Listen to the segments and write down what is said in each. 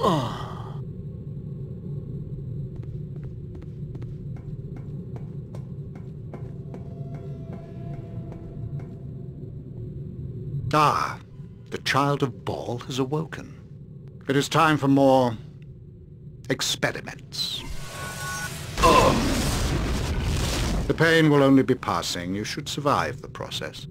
Ah, the child of Baal has awoken. It is time for more experiments. The pain will only be passing. You should survive the process.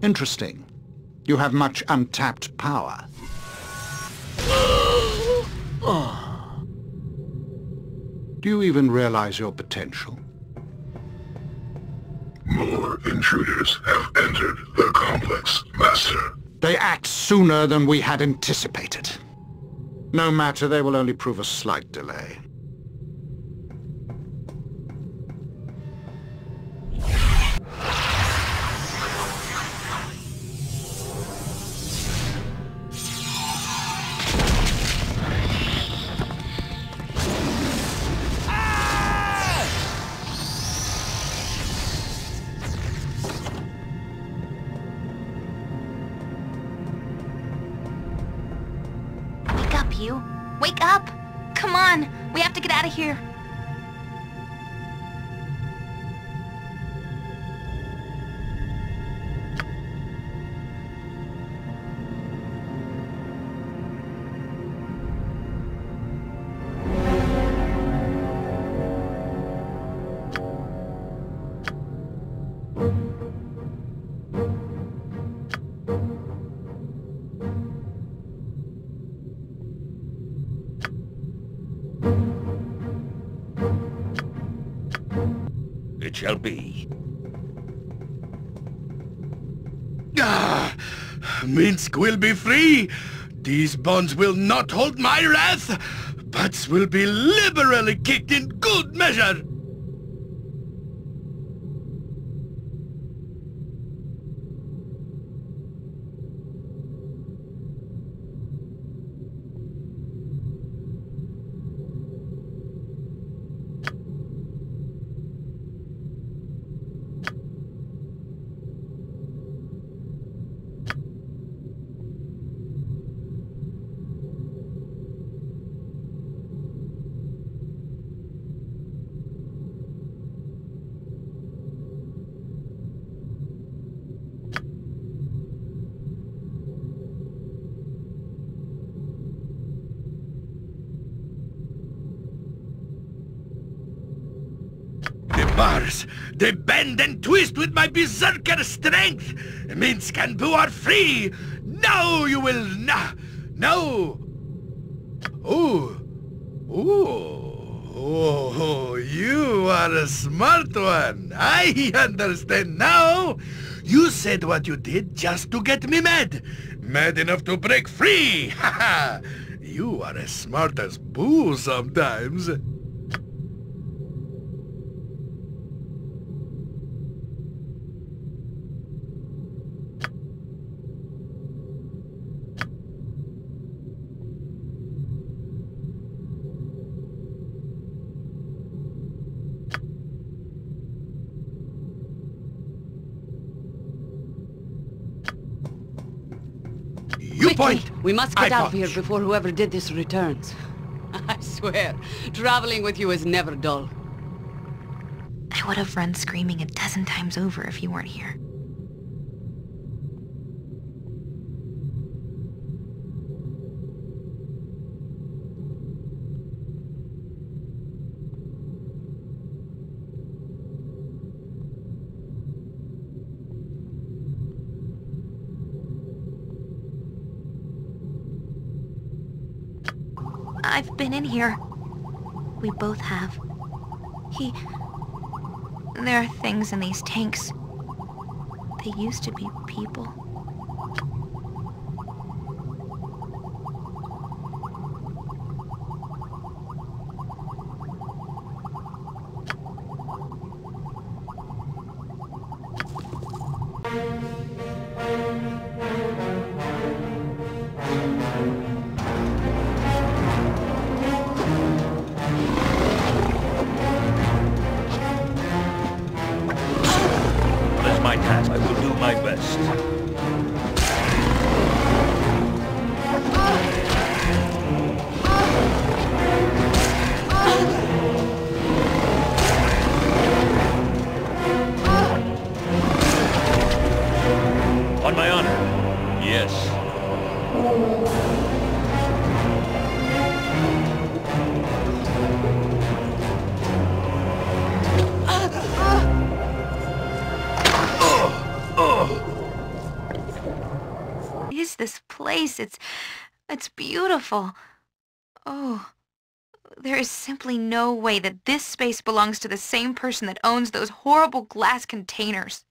Interesting. You have much untapped power. Do you even realize your potential? More intruders have entered the complex, Master. They act sooner than we had anticipated. No matter, they will only prove a slight delay. Wake up! Come on! We have to get out of here! It shall be. Ah, Minsc will be free! These bonds will not hold my wrath! Butts will be liberally kicked in good measure! Bars, they bend and twist with my berserker strength! Minsc and Boo are free! No, you will not! No! Ooh! Ooh! Oh, you are a smart one! I understand now! You said what you did just to get me mad! Mad enough to break free! Ha ha! You are as smart as Boo sometimes! Point. We must get out of here before whoever did this returns. I swear, traveling with you is never dull. I would have run screaming 12 times over if you weren't here. I've been in here. We both have. There are things in these tanks. They used to be people. I will do my best. On my honor. Yes. What is this place? It's beautiful. Oh. There is simply no way that this space belongs to the same person that owns those horrible glass containers.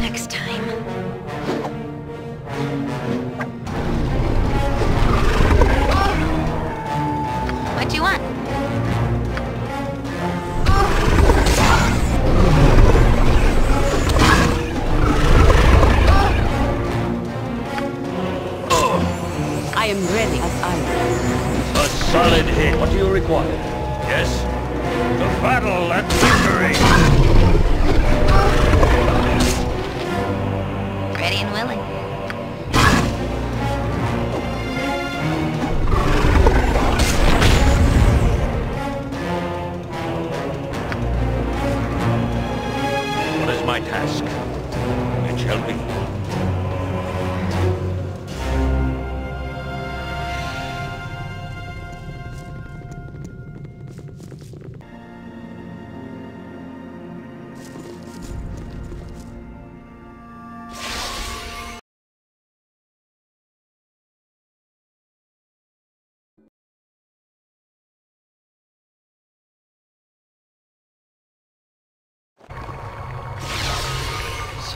Next time.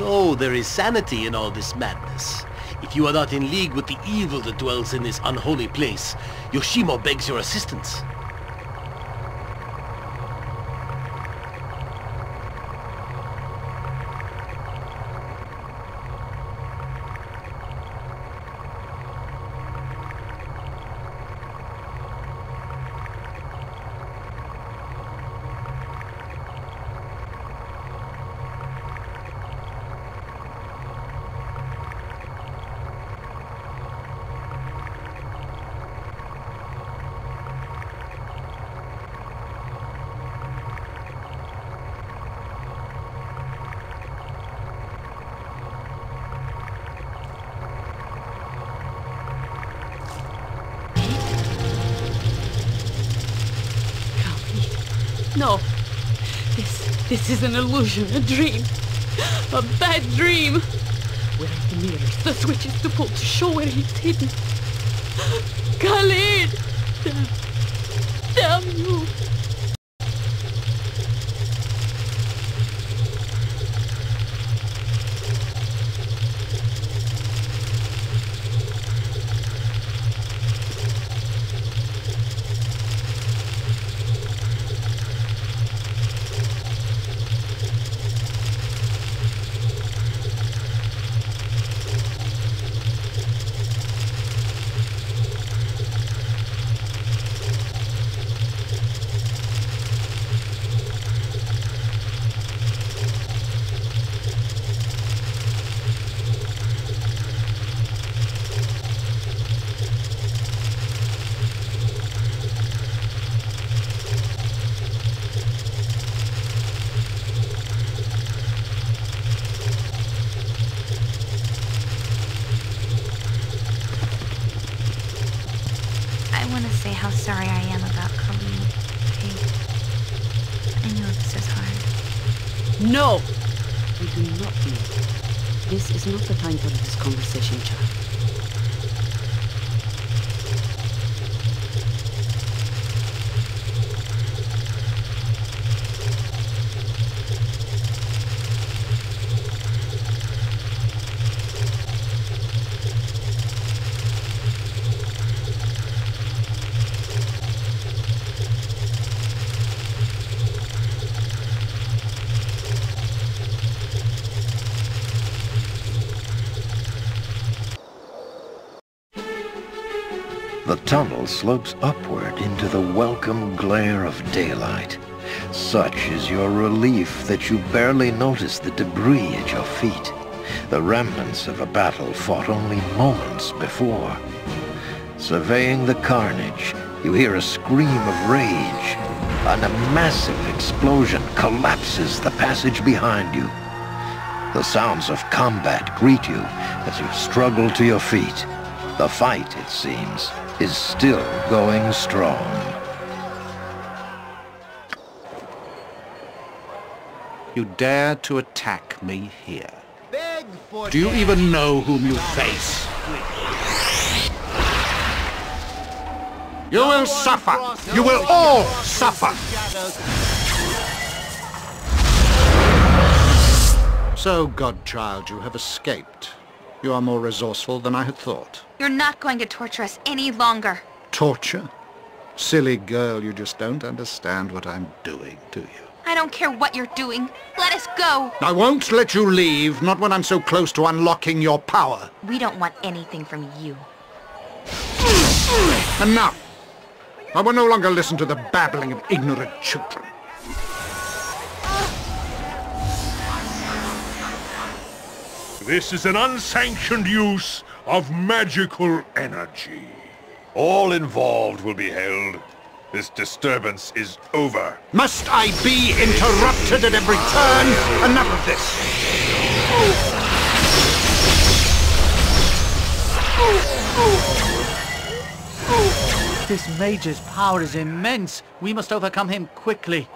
So there is sanity in all this madness. If you are not in league with the evil that dwells in this unholy place, Yoshimo begs your assistance. No, this is an illusion, a dream, a bad dream. Where are the mirrors, the switches to pull to show where he's hidden? Khalid! Damn you! No! We do not know. This is not the time for this conversation, child. The tunnel slopes upward into the welcome glare of daylight. Such is your relief that you barely notice the debris at your feet, the remnants of a battle fought only moments before. Surveying the carnage, you hear a scream of rage, and a massive explosion collapses the passage behind you. The sounds of combat greet you as you struggle to your feet. The fight, it seems, is still going strong. You dare to attack me here? Do you even know whom you face? You will suffer! You will all suffer! So, godchild, you have escaped. You are more resourceful than I had thought. You're not going to torture us any longer. Torture? Silly girl, you just don't understand what I'm doing, do you? I don't care what you're doing. Let us go. I won't let you leave, not when I'm so close to unlocking your power. We don't want anything from you. Enough! I will no longer listen to the babbling of ignorant children. This is an unsanctioned use of magical energy. All involved will be held. This disturbance is over. Must I be interrupted at every turn? Enough of this. This mage's power is immense. We must overcome him quickly.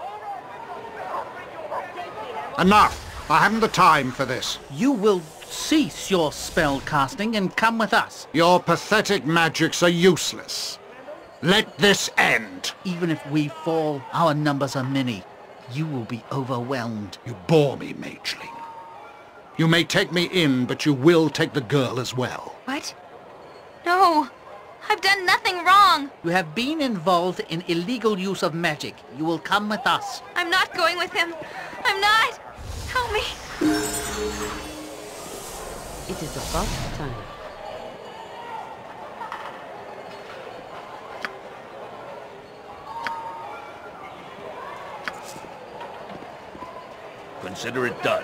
Enough. I haven't the time for this. You will cease your spell casting and come with us. Your pathetic magics are useless. Let this end. Even if we fall, our numbers are many. You will be overwhelmed. You bore me, mageling. You may take me in, but you will take the girl as well. What? No. I've done nothing wrong. You have been involved in illegal use of magic. You will come with us. I'm not going with him. I'm not. Help me. It is about time. Consider it done.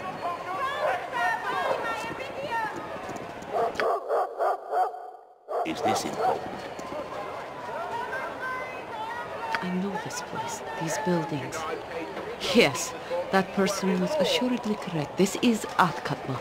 Is this important? I know this place, these buildings. Yes, that person was assuredly correct. This is Athkatla.